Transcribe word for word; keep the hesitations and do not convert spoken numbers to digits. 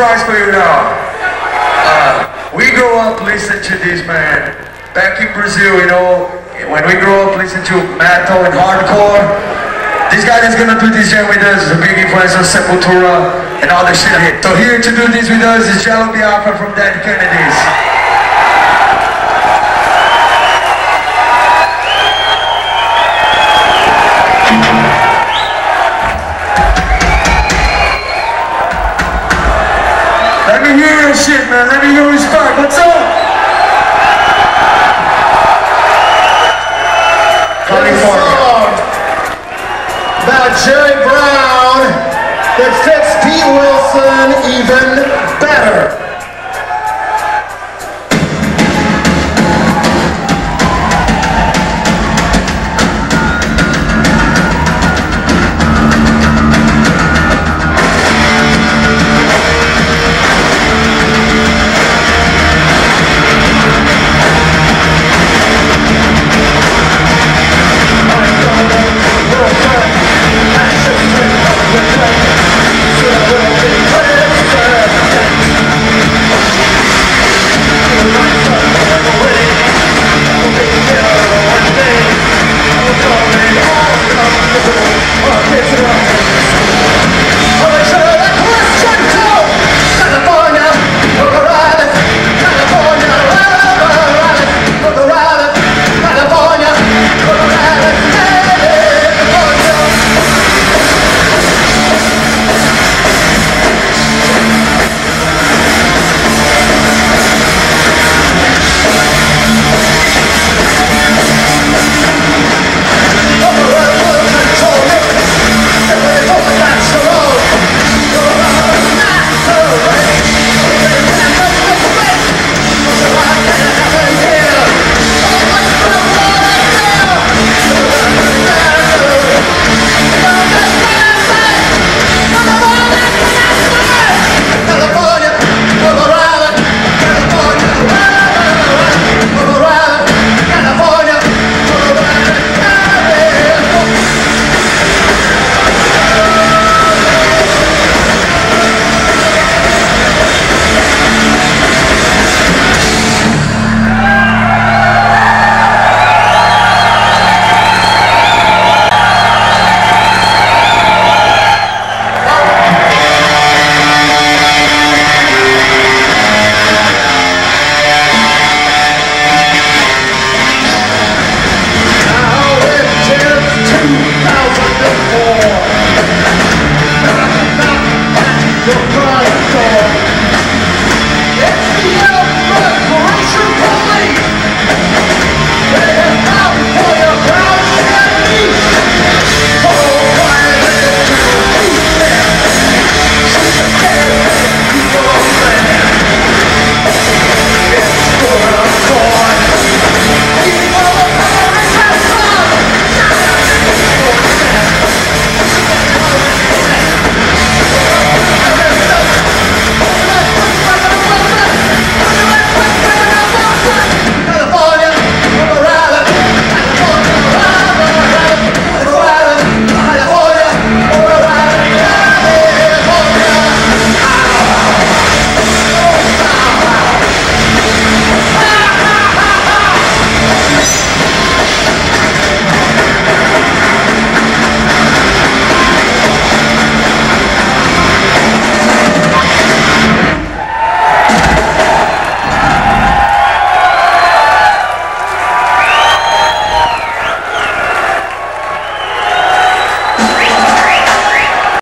Christ for you now. Uh, we grow up listening to this man. Back in Brazil, you know, when we grow up listening to metal and hardcore, this guy that's gonna do this jam with us is a big influence on Sepultura and all the shit. So here to do this with us is Jello Biafra from Dead Kennedys. Shit, man, let me hear his part. What's up? Funny song about Jerry Brown that fits Pete Wilson even better.